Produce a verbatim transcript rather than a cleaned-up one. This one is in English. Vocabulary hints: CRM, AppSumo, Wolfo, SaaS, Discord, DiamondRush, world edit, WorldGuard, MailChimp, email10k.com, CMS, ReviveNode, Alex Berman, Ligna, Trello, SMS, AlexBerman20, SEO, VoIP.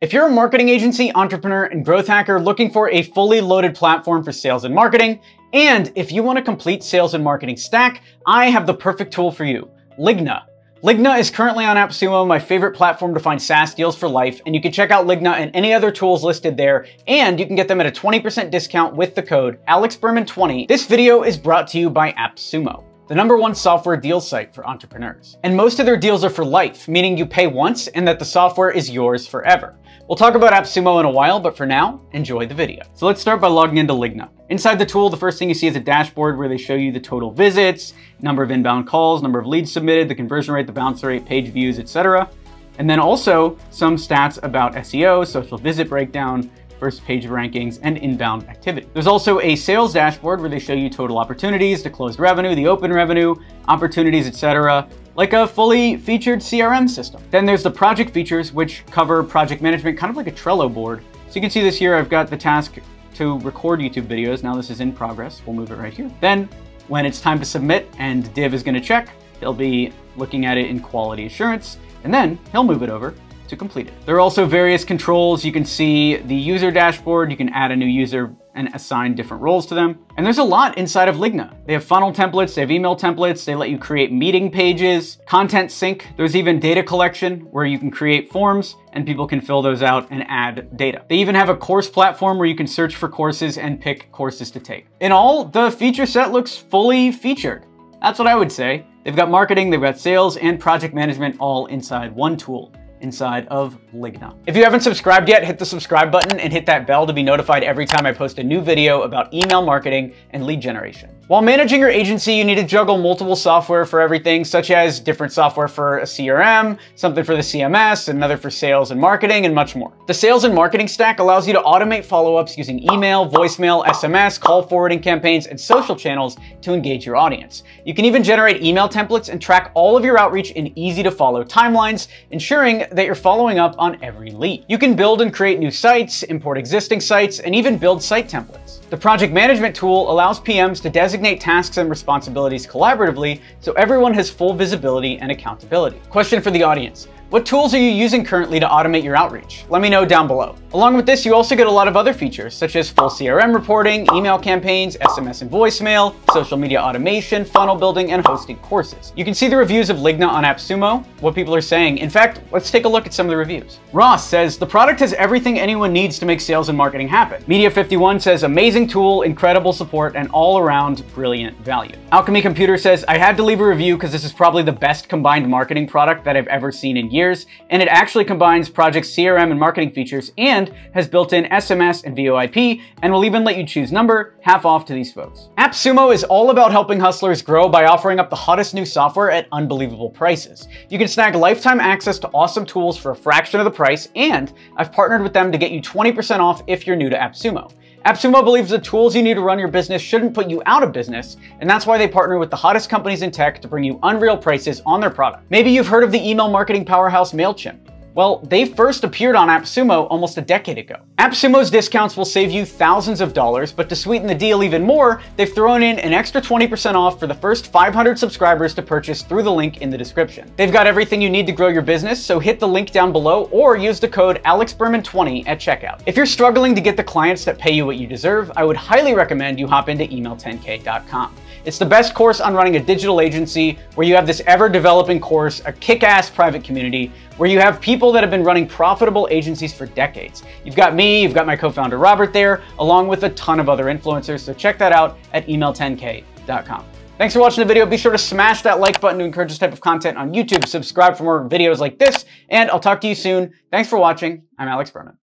If you're a marketing agency, entrepreneur, and growth hacker looking for a fully loaded platform for sales and marketing, and if you want a complete sales and marketing stack, I have the perfect tool for you, Ligna. Ligna is currently on AppSumo, my favorite platform to find SaaS deals for life, and you can check out Ligna and any other tools listed there, and you can get them at a twenty percent discount with the code Alex Berman twenty. This video is brought to you by AppSumo, the number one software deal site for entrepreneurs. And most of their deals are for life, meaning you pay once and that the software is yours forever. We'll talk about AppSumo in a while, but for now, enjoy the video. So let's start by logging into Ligna. Inside the tool, the first thing you see is a dashboard where they show you the total visits, number of inbound calls, number of leads submitted, the conversion rate, the bounce rate, page views, et cetera. And then also some stats about S E O, social visit breakdown, first page rankings, and inbound activity. There's also a sales dashboard where they show you total opportunities, the closed revenue, the open revenue, opportunities, et cetera, like a fully featured C R M system. Then there's the project features, which cover project management, kind of like a Trello board. So you can see this here, I've got the task to record YouTube videos. Now this is in progress. We'll move it right here. Then when it's time to submit and Div is gonna check, they'll be looking at it in quality assurance, and then he'll move it over to complete it. There are also various controls. You can see the user dashboard. You can add a new user and assign different roles to them. And there's a lot inside of Ligna. They have funnel templates, they have email templates, they let you create meeting pages, content sync. There's even data collection where you can create forms and people can fill those out and add data. They even have a course platform where you can search for courses and pick courses to take. In all, the feature set looks fully featured. That's what I would say. They've got marketing, they've got sales, and project management all inside one tool, inside of Ligna. If you haven't subscribed yet, hit the subscribe button and hit that bell to be notified every time I post a new video about email marketing and lead generation. While managing your agency, you need to juggle multiple software for everything, such as different software for a C R M, something for the C M S, another for sales and marketing, and much more. The sales and marketing stack allows you to automate follow-ups using email, voicemail, S M S, call forwarding campaigns, and social channels to engage your audience. You can even generate email templates and track all of your outreach in easy-to-follow timelines, ensuring that you're following up on every lead. You can build and create new sites, import existing sites, and even build site templates. The project management tool allows P Ms to designate tasks and responsibilities collaboratively, so everyone has full visibility and accountability. Question for the audience. What tools are you using currently to automate your outreach? Let me know down below. Along with this, you also get a lot of other features, such as full C R M reporting, email campaigns, S M S and voicemail, social media automation, funnel building, and hosting courses. You can see the reviews of Ligna on AppSumo, what people are saying. In fact, let's take a look at some of the reviews. Ross says, the product has everything anyone needs to make sales and marketing happen. Media fifty-one says, amazing tool, incredible support, and all around brilliant value. Alchemy Computer says, I had to leave a review because this is probably the best combined marketing product that I've ever seen in years. Years, and it actually combines project C R M and marketing features and has built-in S M S and VoIP, and will even let you choose number, half off to these folks. AppSumo is all about helping hustlers grow by offering up the hottest new software at unbelievable prices. You can snag lifetime access to awesome tools for a fraction of the price, and I've partnered with them to get you twenty percent off if you're new to AppSumo. AppSumo believes the tools you need to run your business shouldn't put you out of business, and that's why they partner with the hottest companies in tech to bring you unreal prices on their product. Maybe you've heard of the email marketing powerhouse MailChimp. Well, they first appeared on AppSumo almost a decade ago. AppSumo's discounts will save you thousands of dollars, but to sweeten the deal even more, they've thrown in an extra twenty percent off for the first five hundred subscribers to purchase through the link in the description. They've got everything you need to grow your business, so hit the link down below or use the code Alex Berman twenty at checkout. If you're struggling to get the clients that pay you what you deserve, I would highly recommend you hop into email ten K dot com. It's the best course on running a digital agency, where you have this ever-developing course, a kick-ass private community, where you have people that have been running profitable agencies for decades. You've got me, you've got my co-founder Robert there, along with a ton of other influencers, so check that out at email ten K dot com. Thanks for watching the video. Be sure to smash that like button to encourage this type of content on YouTube, subscribe for more videos like this, and I'll talk to you soon. Thanks for watching. I'm Alex Berman.